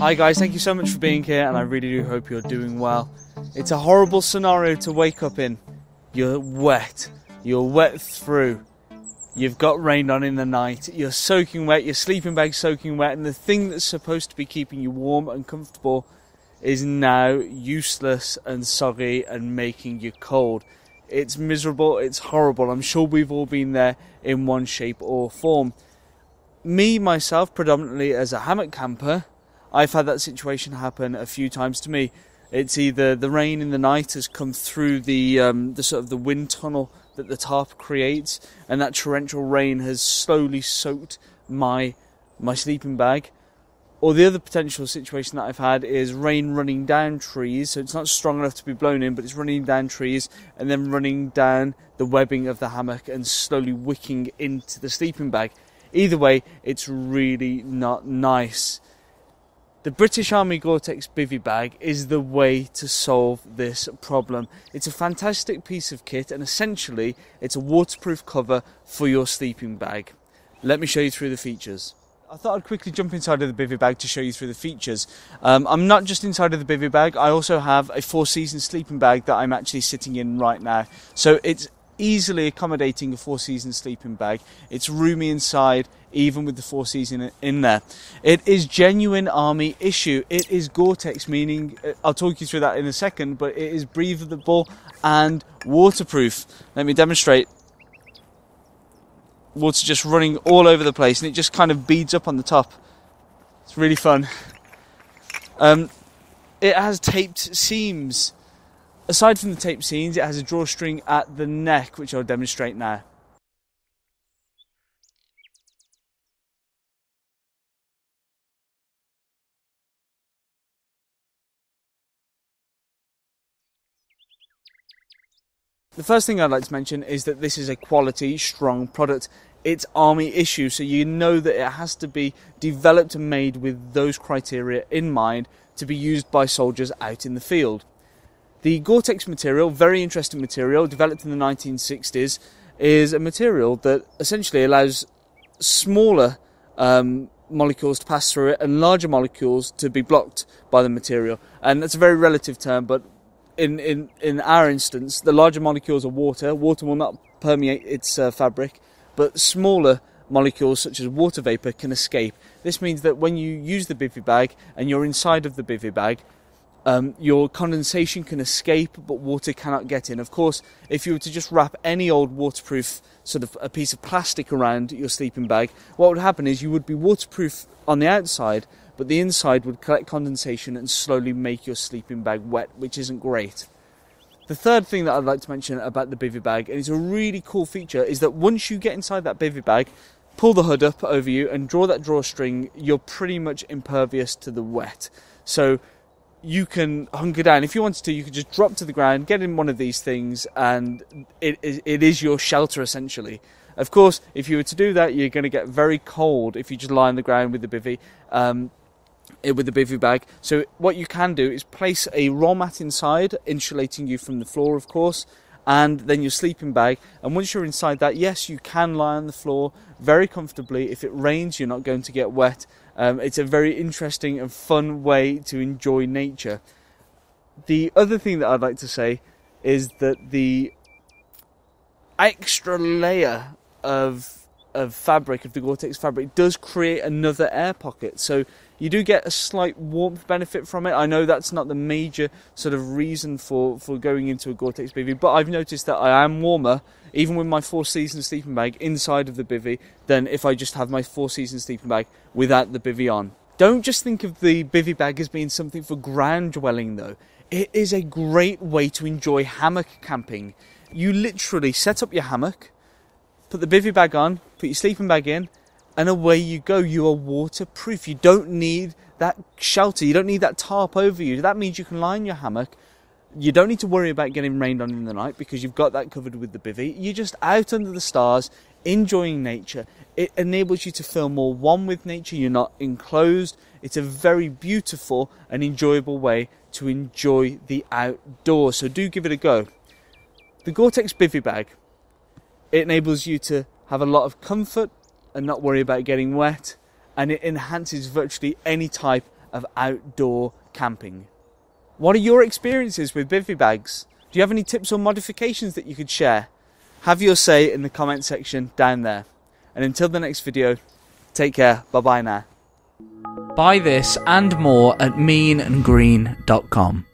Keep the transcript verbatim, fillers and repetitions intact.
Hi guys, thank you so much for being here, and I really do hope you're doing well. It's a horrible scenario to wake up in. You're wet, you're wet through, you've got rained on in the night, you're soaking wet, your sleeping bag's soaking wet, and the thing that's supposed to be keeping you warm and comfortable is now useless and soggy and making you cold. It's miserable, it's horrible. I'm sure we've all been there in one shape or form. Me, myself, predominantly as a hammock camper, I've had that situation happen a few times to me. It's either the rain in the night has come through the, um, the sort of the wind tunnel that the tarp creates, and that torrential rain has slowly soaked my, my sleeping bag. Or the other potential situation that I've had is rain running down trees, so it's not strong enough to be blown in, but it's running down trees and then running down the webbing of the hammock and slowly wicking into the sleeping bag. Either way, it's really not nice. The British Army Gore-Tex bivvy bag is the way to solve this problem. It's a fantastic piece of kit, and essentially it's a waterproof cover for your sleeping bag. Let me show you through the features. I thought I'd quickly jump inside of the bivvy bag to show you through the features. Um, I'm not just inside of the bivvy bag, I also have a Four Seasons sleeping bag that I'm actually sitting in right now. So it's easily accommodating a Four Seasons sleeping bag. It's roomy inside, even with the Four Seasons in there. It is genuine army issue. It is Gore-Tex, meaning, I'll talk you through that in a second, but it is breathable and waterproof. Let me demonstrate. Water just running all over the place, and it just kind of beads up on the top. It's really fun. Um, it has taped seams. Aside from the taped seams, it has a drawstring at the neck, which I'll demonstrate now. The first thing I'd like to mention is that this is a quality, strong product. It's army issue, so you know that it has to be developed and made with those criteria in mind to be used by soldiers out in the field. The Gore-Tex material, very interesting material, developed in the nineteen sixties, is a material that essentially allows smaller um, molecules to pass through it and larger molecules to be blocked by the material. And that's a very relative term, but In, in, in our instance, the larger molecules are water. Water will not permeate its uh, fabric, but smaller molecules such as water vapour can escape. This means that when you use the bivvy bag and you're inside of the bivvy bag, um, your condensation can escape, but water cannot get in. Of course, if you were to just wrap any old waterproof sort of a piece of plastic around your sleeping bag, what would happen is you would be waterproof on the outside, but the inside would collect condensation and slowly make your sleeping bag wet, which isn't great. The third thing that I'd like to mention about the bivvy bag, and it's a really cool feature, is that once you get inside that bivvy bag, pull the hood up over you and draw that drawstring, you're pretty much impervious to the wet. So you can hunker down. If you wanted to, you could just drop to the ground, get in one of these things, and it is, it is your shelter essentially. Of course, if you were to do that, you're going to get very cold if you just lie on the ground with the bivvy. Um, with the bivvy bag. So what you can do is place a roll mat inside, insulating you from the floor, of course, and then your sleeping bag. And once you're inside that, yes, you can lie on the floor very comfortably. If it rains, you're not going to get wet. Um, it's a very interesting and fun way to enjoy nature. The other thing that I'd like to say is that the extra layer of of fabric, of the Gore-Tex fabric, does create another air pocket, so you do get a slight warmth benefit from it. I know that's not the major sort of reason for, for going into a Gore-Tex bivvy, but I've noticed that I am warmer, even with my Four Seasons sleeping bag inside of the bivvy, than if I just have my Four Seasons sleeping bag without the bivvy on. Don't just think of the bivvy bag as being something for ground dwelling though. It is a great way to enjoy hammock camping. You literally set up your hammock, put the bivvy bag on, put your sleeping bag in, and away you go. You are waterproof. You don't need that shelter. You don't need that tarp over you. That means you can lie in your hammock. You don't need to worry about getting rained on in the night because you've got that covered with the bivvy. You're just out under the stars, enjoying nature. It enables you to feel more one with nature. You're not enclosed. It's a very beautiful and enjoyable way to enjoy the outdoors. So do give it a go. The Gore-Tex bivvy bag. It enables you to have a lot of comfort and not worry about getting wet, and it enhances virtually any type of outdoor camping. What are your experiences with bivvy bags? Do you have any tips or modifications that you could share? Have your say in the comment section down there. And until the next video, take care. Bye bye now. Buy this and more at mean and green dot com.